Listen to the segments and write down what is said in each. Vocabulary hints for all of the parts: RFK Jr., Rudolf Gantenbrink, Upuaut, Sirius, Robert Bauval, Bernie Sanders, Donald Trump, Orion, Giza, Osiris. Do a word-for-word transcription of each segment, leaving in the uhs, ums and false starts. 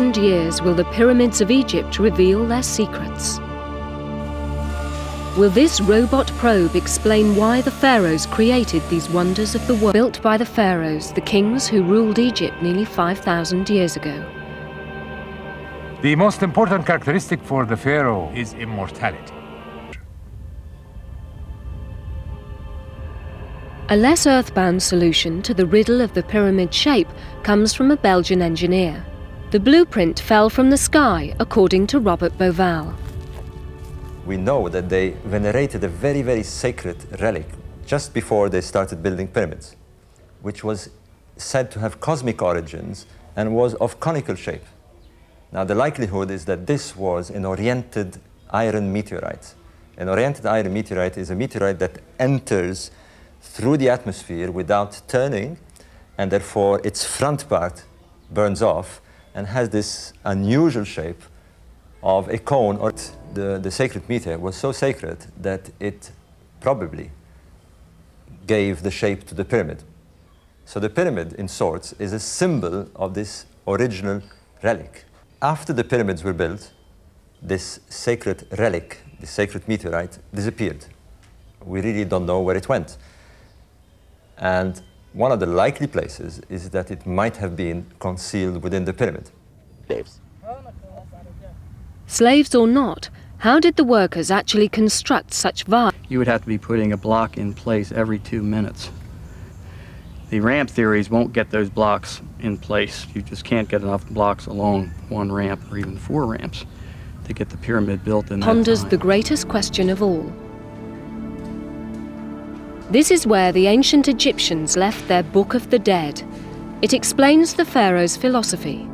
thousand years will the pyramids of Egypt reveal their secrets. Will this robot probe explain why the pharaohs created these wonders of the world? Built by the pharaohs, the kings who ruled Egypt nearly five thousand years ago. The most important characteristic for the pharaoh is immortality. A less earthbound solution to the riddle of the pyramid shape comes from a Belgian engineer. The blueprint fell from the sky, according to Robert Bauval. We know that they venerated a very, very sacred relic just before they started building pyramids, which was said to have cosmic origins and was of conical shape. Now, the likelihood is that this was an oriented iron meteorite. An oriented iron meteorite is a meteorite that enters through the atmosphere without turning, and therefore its front part burns off and has this unusual shape of a cone. Or the, the sacred meteor was so sacred that it probably gave the shape to the pyramid. So the pyramid, in sorts, is a symbol of this original relic. After the pyramids were built, this sacred relic, the sacred meteorite, disappeared. We really don't know where it went. And one of the likely places is that it might have been concealed within the pyramid. Slaves. Slaves or not, how did the workers actually construct such vase? You would have to be putting a block in place every two minutes. The ramp theories won't get those blocks in place. You just can't get enough blocks along one ramp or even four ramps to get the pyramid built in that time. Ponders the greatest question of all. This is where the ancient Egyptians left their Book of the Dead. It explains the pharaoh's philosophy.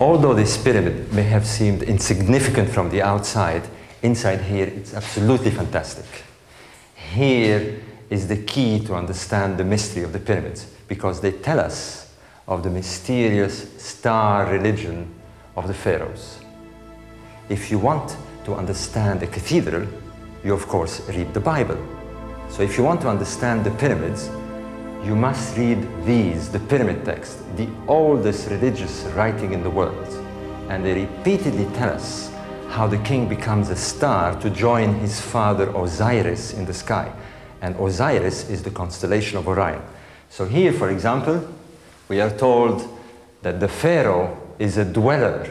Although this pyramid may have seemed insignificant from the outside, inside here it's absolutely fantastic. Here is the key to understand the mystery of the pyramids, because they tell us of the mysterious star religion of the pharaohs. If you want to understand a cathedral, you of course read the Bible. So if you want to understand the pyramids, you must read these, the pyramid texts, the oldest religious writing in the world. And they repeatedly tell us how the king becomes a star to join his father Osiris in the sky. And Osiris is the constellation of Orion. So here, for example, we are told that the pharaoh is a dweller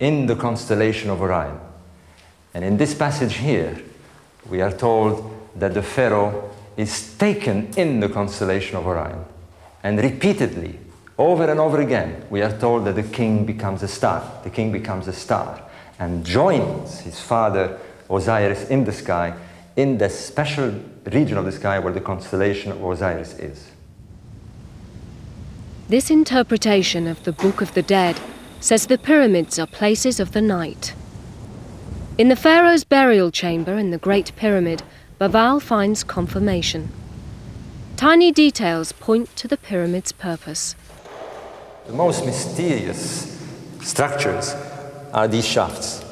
in the constellation of Orion. And in this passage here, we are told that the pharaoh is taken in the constellation of Orion. And repeatedly, over and over again, we are told that the king becomes a star. The king becomes a star and joins his father Osiris in the sky, in the special region of the sky where the constellation of Osiris is. This interpretation of the Book of the Dead says the pyramids are places of the night. In the pharaoh's burial chamber in the Great Pyramid, Bauval finds confirmation. Tiny details point to the pyramid's purpose. The most mysterious structures are these shafts.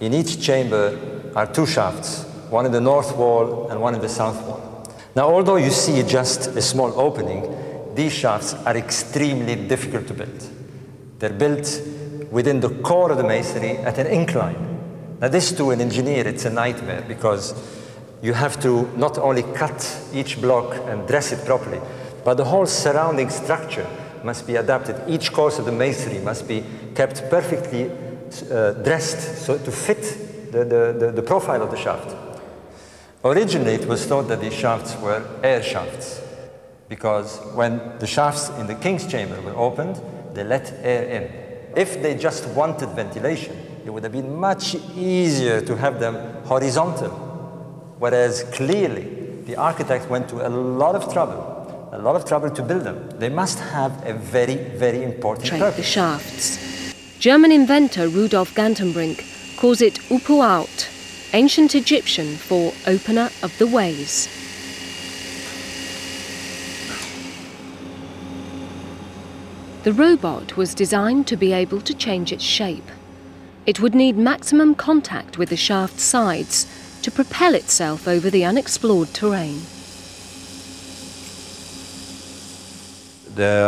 In each chamber are two shafts, one in the north wall and one in the south wall. Now, although you see just a small opening, these shafts are extremely difficult to build. They're built within the core of the masonry at an incline. Now, this to an engineer, it's a nightmare, because you have to not only cut each block and dress it properly, but the whole surrounding structure must be adapted. Each course of the masonry must be kept perfectly Uh, dressed so to fit the, the, the, the profile of the shaft. Originally, it was thought that these shafts were air shafts, because when the shafts in the king's chamber were opened, they let air in. If they just wanted ventilation, it would have been much easier to have them horizontal, whereas clearly the architect went to a lot of trouble, a lot of trouble to build them. They must have a very, very important purpose. The shafts. German inventor Rudolf Gantenbrink calls it Upuaut, ancient Egyptian for opener of the ways. The robot was designed to be able to change its shape. It would need maximum contact with the shaft sides to propel itself over the unexplored terrain. There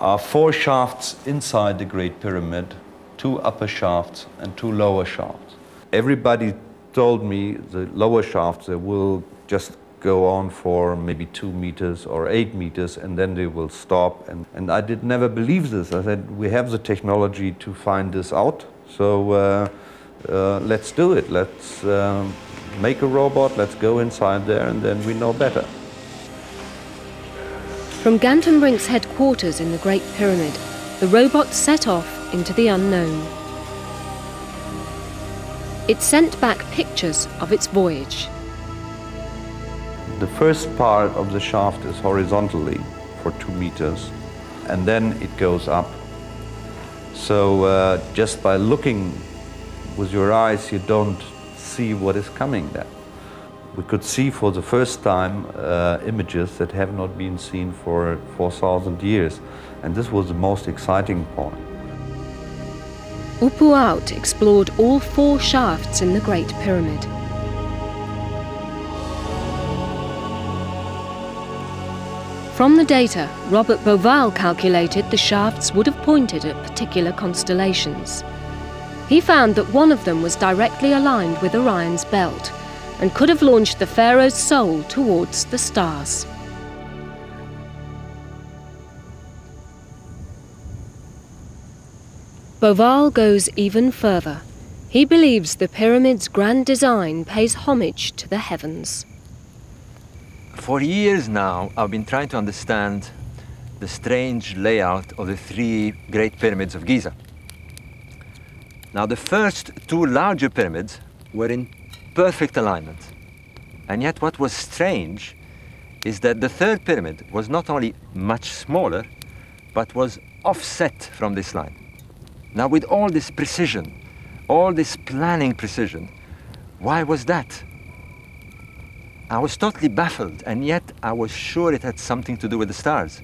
are four shafts inside the Great Pyramid, two upper shafts and two lower shafts. Everybody told me the lower shafts, they will just go on for maybe two meters or eight meters and then they will stop. And, and I did never believe this. I said, we have the technology to find this out, so uh, uh, let's do it. Let's um, make a robot, let's go inside there and then we know better. From Gantenbrink's headquarters in the Great Pyramid, the robot set off into the unknown. It sent back pictures of its voyage. The first part of the shaft is horizontally for two meters, and then it goes up. So uh, just by looking with your eyes, you don't see what is coming there. We could see for the first time uh, images that have not been seen for four thousand years, and this was the most exciting point. Upuaut explored all four shafts in the Great Pyramid. From the data, Robert Bauval calculated the shafts would have pointed at particular constellations. He found that one of them was directly aligned with Orion's belt and could have launched the pharaoh's soul towards the stars. Bauval goes even further. He believes the pyramid's grand design pays homage to the heavens. For years now, I've been trying to understand the strange layout of the three great pyramids of Giza. Now, the first two larger pyramids were in perfect alignment. And yet what was strange is that the third pyramid was not only much smaller, but was offset from this line. Now, with all this precision, all this planning precision, why was that? I was totally baffled, and yet I was sure it had something to do with the stars.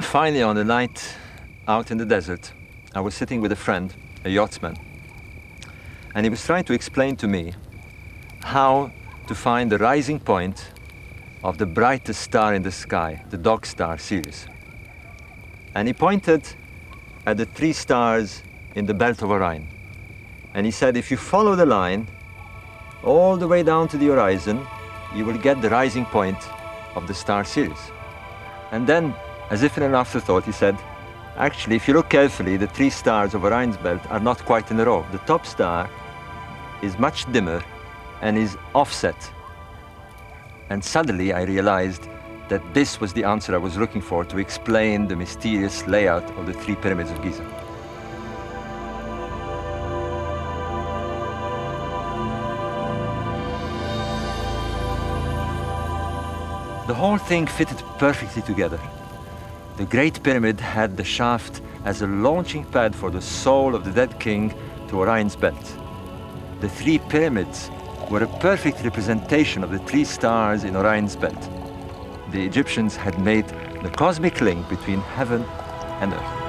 Finally, on a night out in the desert, I was sitting with a friend, a yachtsman, and he was trying to explain to me how to find the rising point of the brightest star in the sky, the dog star Sirius. And he pointed at the three stars in the belt of Orion. And he said, if you follow the line all the way down to the horizon, you will get the rising point of the star Sirius. And then, as if in an afterthought, he said, actually, if you look carefully, the three stars of Orion's belt are not quite in a row. The top star is much dimmer and is offset. And suddenly I realized that this was the answer I was looking for to explain the mysterious layout of the three pyramids of Giza. The whole thing fitted perfectly together. The Great Pyramid had the shaft as a launching pad for the soul of the dead king to Orion's belt. The three pyramids were a perfect representation of the three stars in Orion's belt. The Egyptians had made the cosmic link between heaven and earth.